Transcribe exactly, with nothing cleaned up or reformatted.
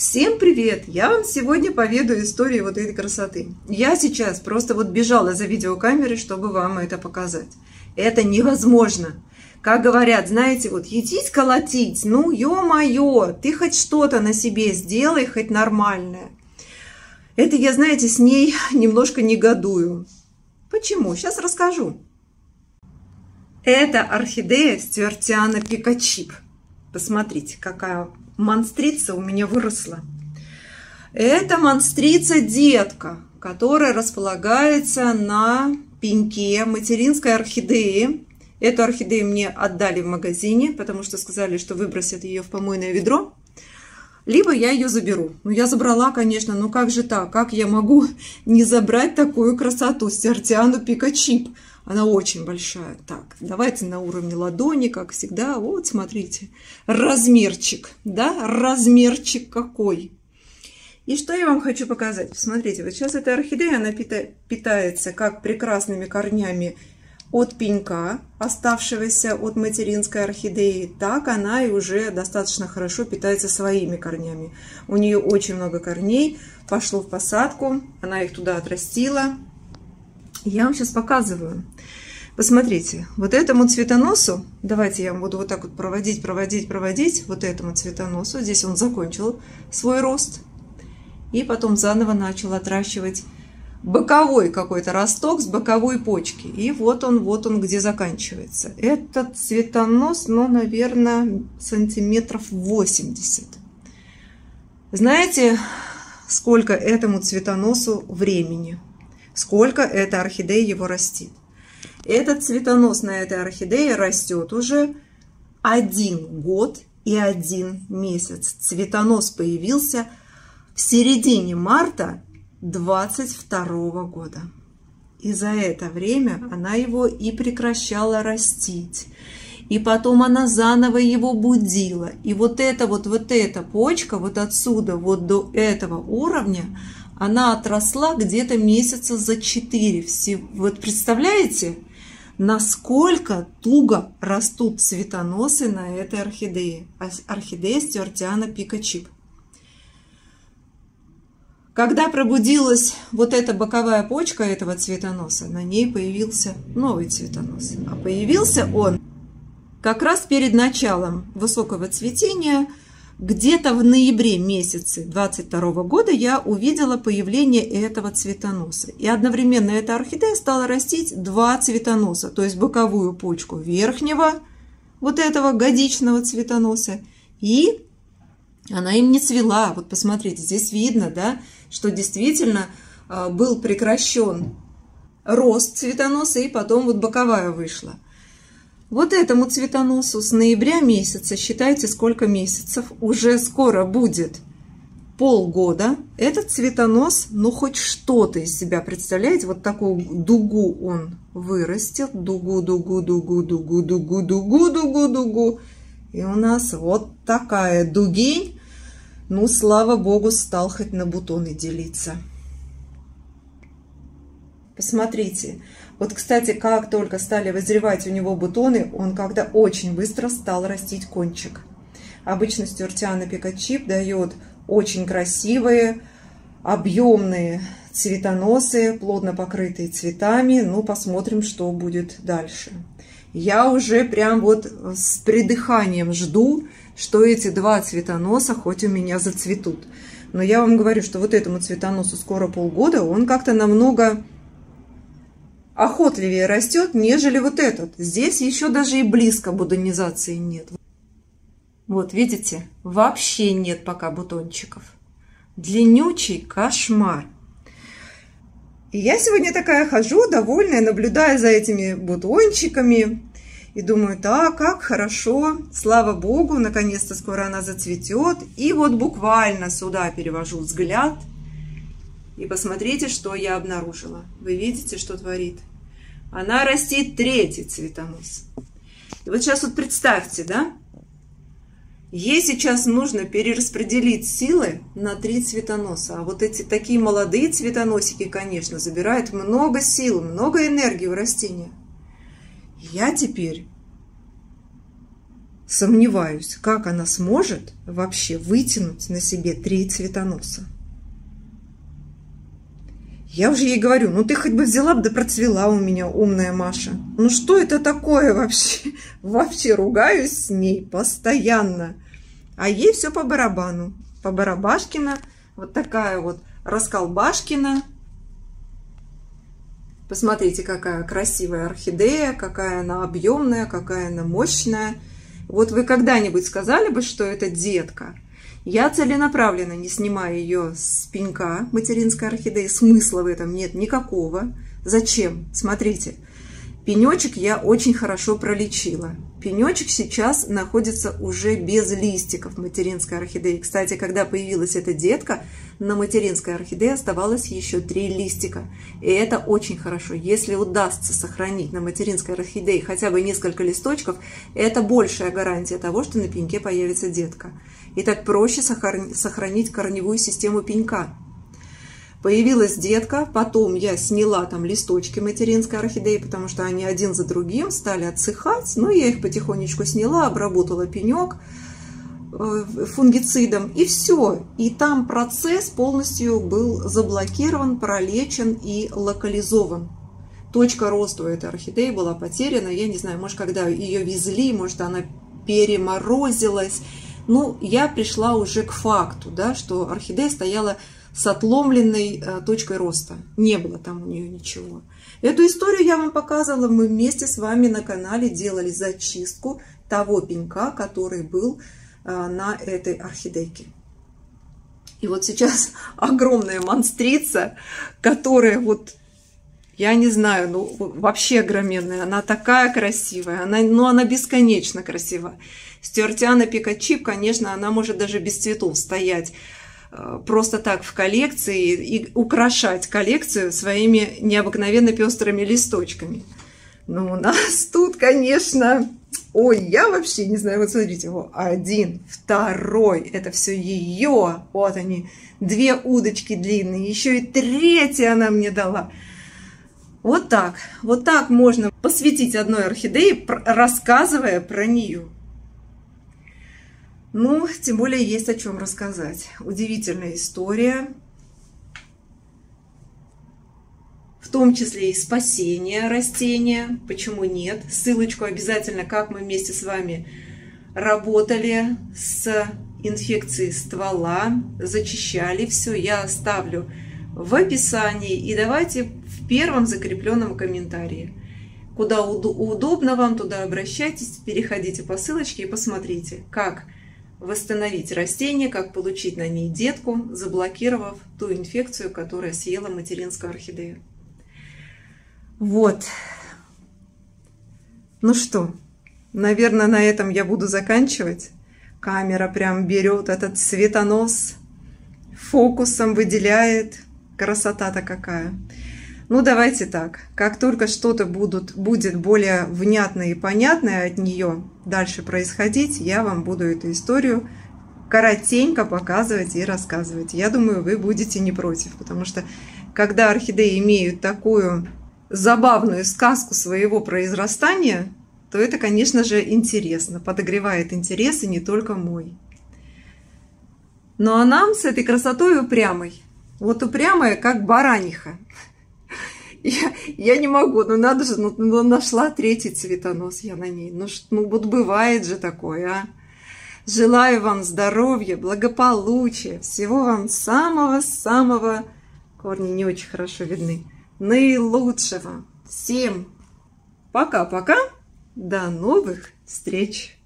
Всем привет! Я вам сегодня поведаю историю вот этой красоты. Я сейчас просто вот бежала за видеокамерой, чтобы вам это показать. Это невозможно. Как говорят, знаете, вот едить, колотить, ну ё-моё, ты хоть что-то на себе сделай, хоть нормальное. Это я, знаете, с ней немножко негодую. Почему? Сейчас расскажу. Это орхидея Стюартиана Пикочип. Посмотрите, какая монстрица у меня выросла. Это монстрица-детка, которая располагается на пеньке материнской орхидеи. Эту орхидею мне отдали в магазине, потому что сказали, что выбросят ее в помойное ведро. Либо я ее заберу. Ну, я забрала, конечно, но как же так? Как я могу не забрать такую красоту? Стюартиану Пикочип. Она очень большая. Так, давайте на уровне ладони, как всегда. Вот, смотрите, размерчик. Да, размерчик какой. И что я вам хочу показать? Посмотрите, вот сейчас эта орхидея, она питается как прекрасными корнями от пенька, оставшегося от материнской орхидеи, так она и уже достаточно хорошо питается своими корнями. У нее очень много корней, пошло в посадку, она их туда отрастила. Я вам сейчас показываю. Посмотрите, вот этому цветоносу, давайте я буду вот так вот проводить, проводить, проводить, вот этому цветоносу, здесь он закончил свой рост и потом заново начал отращивать боковой какой-то росток с боковой почки. И вот он, вот он, где заканчивается. Этот цветонос, ну, наверное, сантиметров восемьдесят. Знаете, сколько этому цветоносу времени? Сколько эта орхидея его растит? Этот цветонос на этой орхидее растет уже один год и один месяц. Цветонос появился в середине марта две тысячи двадцать второго года. И за это время она его и прекращала растить. И потом она заново его будила. И вот эта вот, вот эта почка, вот отсюда вот до этого уровня, она отросла где-то месяца за четыре. Вот представляете, насколько туго растут цветоносы на этой орхидее. Орхидея Стюартиана Пикочип. Когда пробудилась вот эта боковая почка этого цветоноса, на ней появился новый цветонос. А появился он как раз перед началом высокого цветения, где-то в ноябре месяце две тысячи двадцать второго года я увидела появление этого цветоноса. И одновременно эта орхидея стала растить два цветоноса, то есть боковую почку верхнего вот этого годичного цветоноса и она им не цвела. Вот посмотрите, здесь видно, да, что действительно был прекращен рост цветоноса, и потом вот боковая вышла. Вот этому цветоносу с ноября месяца, считайте, сколько месяцев, уже скоро будет полгода. Этот цветонос, ну, хоть что-то из себя представляете, вот такую дугу он вырастил. Дугу, дугу, дугу, дугу, дугу, дугу, дугу, дугу. И у нас вот такая дугень. Ну, слава богу, стал хоть на бутоны делиться. Посмотрите. Вот, кстати, как только стали вызревать у него бутоны, он когда очень быстро стал растить кончик. Обычно Стюартиана Пикочип дает очень красивые, объемные цветоносы, плотно покрытые цветами. Ну, посмотрим, что будет дальше. Я уже прям вот с придыханием жду, что эти два цветоноса хоть у меня зацветут. Но я вам говорю, что вот этому цветоносу скоро полгода, он как-то намного охотливее растет, нежели вот этот. Здесь еще даже и близко бутонизации нет. Вот видите, вообще нет пока бутончиков. Длиннючий кошмар. И я сегодня такая хожу, довольная, наблюдая за этими бутончиками. И думаю, да, как хорошо, слава богу, наконец-то скоро она зацветет. И вот буквально сюда перевожу взгляд. И посмотрите, что я обнаружила. Вы видите, что творит? Она растит третий цветонос. И вот сейчас вот представьте, да? Ей сейчас нужно перераспределить силы на три цветоноса. А вот эти такие молодые цветоносики, конечно, забирают много сил, много энергии у растения. Я теперь сомневаюсь, как она сможет вообще вытянуть на себе три цветоноса. Я уже ей говорю, ну ты хоть бы взяла бы да процвела у меня, умная Маша. Ну что это такое вообще? Вообще ругаюсь с ней постоянно. А ей все по барабану. По барабашкина. Вот такая вот расколбашкина. Посмотрите, какая красивая орхидея, какая она объемная, какая она мощная. Вот вы когда-нибудь сказали бы, что это детка? Я целенаправленно не снимаю ее с пенька материнской орхидеи. Смысла в этом нет никакого. Зачем? Смотрите, пенечек я очень хорошо пролечила. Пенечек сейчас находится уже без листиков материнской орхидеи. Кстати, когда появилась эта детка, на материнской орхидее оставалось еще три листика. И это очень хорошо. Если удастся сохранить на материнской орхидее хотя бы несколько листочков, это большая гарантия того, что на пеньке появится детка. И так проще сохранить корневую систему пенька. Появилась детка, потом я сняла там листочки материнской орхидеи, потому что они один за другим стали отсыхать. Ну, я их потихонечку сняла, обработала пенек фунгицидом, и все. И там процесс полностью был заблокирован, пролечен и локализован. Точка роста у этой орхидеи была потеряна. Я не знаю, может, когда ее везли, может, она переморозилась. Ну, я пришла уже к факту, да, что орхидея стояла с отломленной точкой роста. Не было там у нее ничего. Эту историю я вам показывала. Мы вместе с вами на канале делали зачистку того пенька, который был на этой орхидейке. И вот сейчас огромная монстрица, которая вот, я не знаю, ну вообще огроменная. Она такая красивая, она, ну, она бесконечно красива. Стюартиана Пикочип, конечно, она может даже без цветов стоять просто так в коллекции и украшать коллекцию своими необыкновенно пестрыми листочками. Но у нас тут, конечно, ой, я вообще не знаю, вот смотрите, вот один, второй, это все ее, вот они, две удочки длинные, еще и третья она мне дала. Вот так, вот так можно посвятить одной орхидее, рассказывая про нее. Ну, тем более есть о чем рассказать. Удивительная история, в том числе и спасение растения. Почему нет? Ссылочку обязательно, как мы вместе с вами работали с инфекцией ствола, зачищали все, я оставлю в описании. И давайте в первом закрепленном комментарии. Куда удобно вам, туда обращайтесь, переходите по ссылочке и посмотрите, как восстановить растение, как получить на ней детку, заблокировав ту инфекцию, которая съела материнскую орхидею. Вот. Ну что, наверное, на этом я буду заканчивать. Камера прям берет этот цветонос, фокусом выделяет. Красота-то какая! Ну, давайте так. Как только что-то будет более внятное и понятное от нее дальше происходить, я вам буду эту историю коротенько показывать и рассказывать. Я думаю, вы будете не против, потому что когда орхидеи имеют такую забавную сказку своего произрастания, то это, конечно же, интересно, подогревает интерес и не только мой. Ну, а нам с этой красотой упрямой, вот упрямая, как бараниха. Я, я не могу, ну надо же, ну, ну нашла третий цветонос я на ней. Ну, ну вот бывает же такое, а. Желаю вам здоровья, благополучия, всего вам самого-самого, корни не очень хорошо видны, наилучшего. Всем пока-пока, до новых встреч!